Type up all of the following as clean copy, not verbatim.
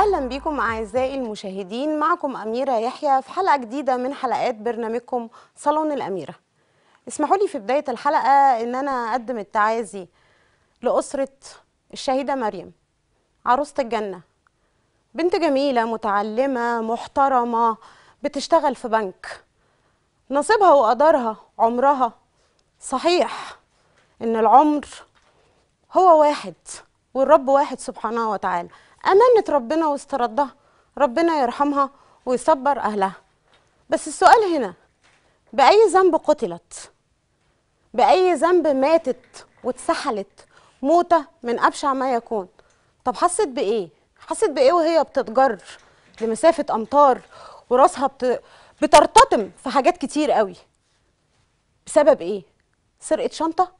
اهلا بكم اعزائي المشاهدين، معكم أميرة يحيى في حلقة جديدة من حلقات برنامجكم صالون الأميرة. اسمحوا لي في بداية الحلقة ان انا اقدم التعازي لأسرة الشهيدة مريم عروسة الجنة، بنت جميلة متعلمة محترمة بتشتغل في بنك. نصيبها وقدرها عمرها، صحيح ان العمر هو واحد والرب واحد سبحانه وتعالى، أمانة ربنا واستردها، ربنا يرحمها ويصبر أهلها. بس السؤال هنا، بأي ذنب قتلت؟ بأي ذنب ماتت واتسحلت موتة من أبشع ما يكون؟ طب حست بإيه؟ حست بإيه وهي بتتجر لمسافة أمتار وراسها بترتطم في حاجات كتير قوي؟ بسبب إيه؟ سرقة شنطة؟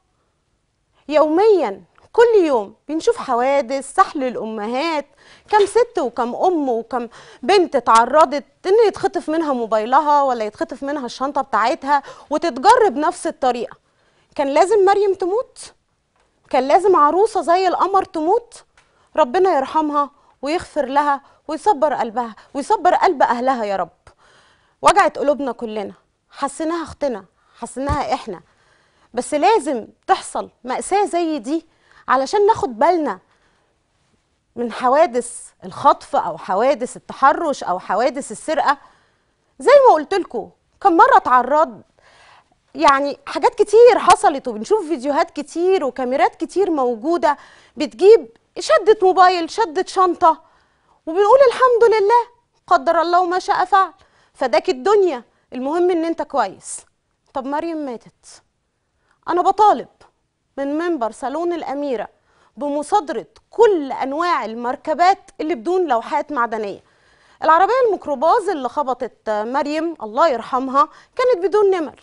يومياً كل يوم بنشوف حوادث سحل الأمهات، كم ست وكم أم وكم بنت اتعرضت إن يتخطف منها موبايلها ولا يتخطف منها الشنطة بتاعتها وتتجر بنفس الطريقة. كان لازم مريم تموت؟ كان لازم عروسة زي القمر تموت؟ ربنا يرحمها ويغفر لها ويصبر قلبها ويصبر قلب أهلها يا رب. وجعت قلوبنا كلنا، حسناها أختنا، حسناها إحنا، بس لازم تحصل مأساة زي دي علشان ناخد بالنا من حوادث الخطف أو حوادث التحرش أو حوادث السرقة. زي ما قلتلكوا كم مرة اتعرض، يعني حاجات كتير حصلت وبنشوف فيديوهات كتير وكاميرات كتير موجودة بتجيب شدت موبايل، شدت شنطة، وبنقول الحمد لله قدر الله وما شاء فعل، فداك الدنيا، المهم إن أنت كويس. طب مريم ماتت. أنا بطالب من منبر صالون الأميرة بمصادرة كل أنواع المركبات اللي بدون لوحات معدنية. العربية الميكروباص اللي خبطت مريم الله يرحمها كانت بدون نمر.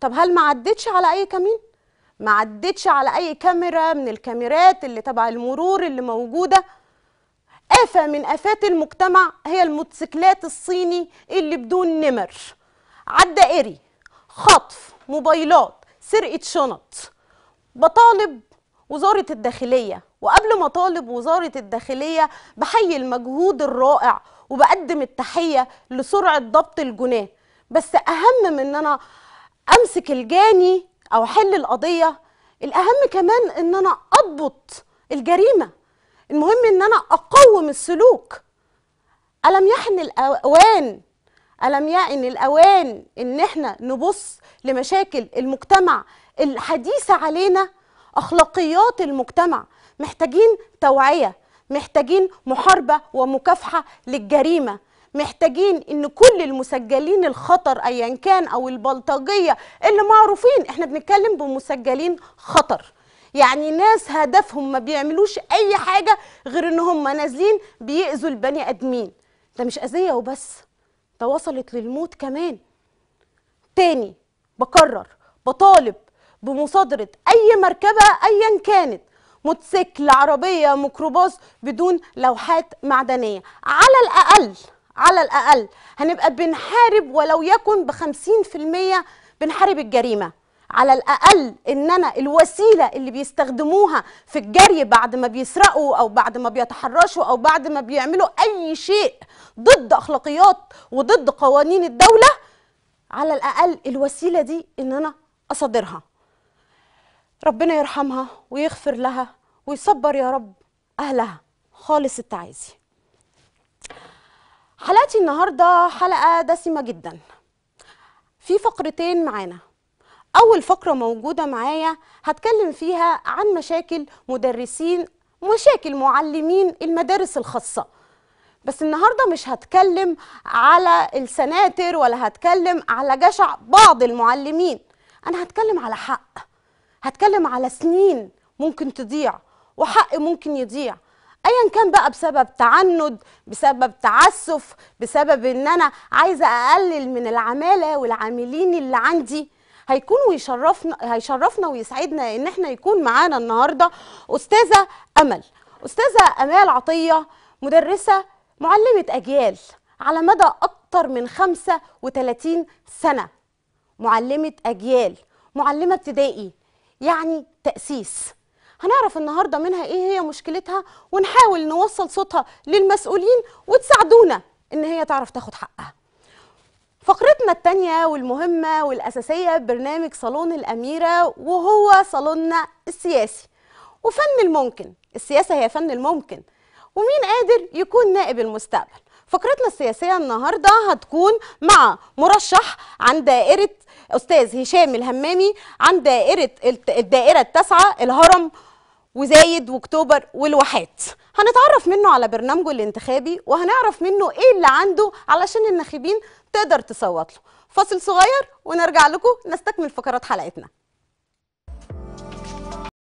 طب هل ما عدتش على أي كمين؟ ما عدتش على أي كاميرا من الكاميرات اللي تبع المرور اللي موجودة؟ آفة من آفات المجتمع هي الموتوسيكلات الصيني اللي بدون نمر. عالدائري، خطف، موبايلات، سرقة شنط. بطالب وزارة الداخلية، وقبل ما طالب وزارة الداخلية بحيي المجهود الرائع وبقدم التحية لسرعة ضبط الجناه، بس أهم من أن أنا أمسك الجاني أو حل القضية، الأهم كمان أن أنا أضبط الجريمة، المهم أن أنا أقوم السلوك. ألم يعن الأوان أن احنا نبص لمشاكل المجتمع الحديثة علينا، أخلاقيات المجتمع. محتاجين توعية، محتاجين محاربة ومكافحة للجريمة، محتاجين إن كل المسجلين الخطر أيا كان أو البلطجية اللي معروفين، إحنا بنتكلم بمسجلين خطر، يعني ناس هدفهم ما بيعملوش أي حاجة غير إن هم نازلين بيأذوا البني آدمين. ده مش أذية وبس، ده وصلت للموت كمان. تاني بكرر، بطالب بمصادرة أي مركبة أيا كانت، موتوسيكل، عربية، ميكروباص، بدون لوحات معدنية. على الأقل هنبقى بنحارب ولو يكن ب50% بنحارب الجريمة. على الأقل إن أنا الوسيلة اللي بيستخدموها في الجري بعد ما بيسرقوا أو بعد ما بيتحرشوا أو بعد ما بيعملوا أي شيء ضد أخلاقيات وضد قوانين الدولة، على الأقل الوسيلة دي إن أنا أصادرها. ربنا يرحمها ويغفر لها ويصبر يا رب أهلها. خالص التعازي. حلقتي النهاردة حلقة دسمة جدا، في فقرتين معانا. أول فقرة موجودة معايا هتكلم فيها عن مشاكل مدرسين، مشاكل معلمين المدارس الخاصة، بس النهاردة مش هتكلم على السناتر ولا هتكلم على جشع بعض المعلمين. أنا هتكلم على حق، هتكلم على سنين ممكن تضيع وحق ممكن يضيع أيا كان بقى، بسبب تعنت، بسبب تعسف، بسبب إن أنا عايزة أقلل من العمالة والعاملين اللي عندي. هيشرفنا ويسعدنا إن احنا يكون معانا النهاردة أستاذة أمال عطية، مدرسة معلمة أجيال على مدى أكتر من 35 سنة، معلمة أجيال، معلمة ابتدائي، يعني تأسيس. هنعرف النهارده منها ايه هي مشكلتها، ونحاول نوصل صوتها للمسؤولين وتساعدونا ان هي تعرف تاخد حقها. فقرتنا الثانيه والمهمه والاساسيه برنامج صالون الاميره، وهو صالوننا السياسي وفن الممكن. السياسه هي فن الممكن، ومين قادر يكون نائب المستقبل. فقرتنا السياسيه النهارده هتكون مع مرشح عن دائره استاذ هشام الهمامي، عن دائره الدائره التاسعه، الهرم وزايد واكتوبر والواحات. هنتعرف منه على برنامجه الانتخابي، وهنعرف منه ايه اللي عنده علشان الناخبين تقدر تصوت له. فاصل صغير ونرجع لكم نستكمل فقرات حلقتنا.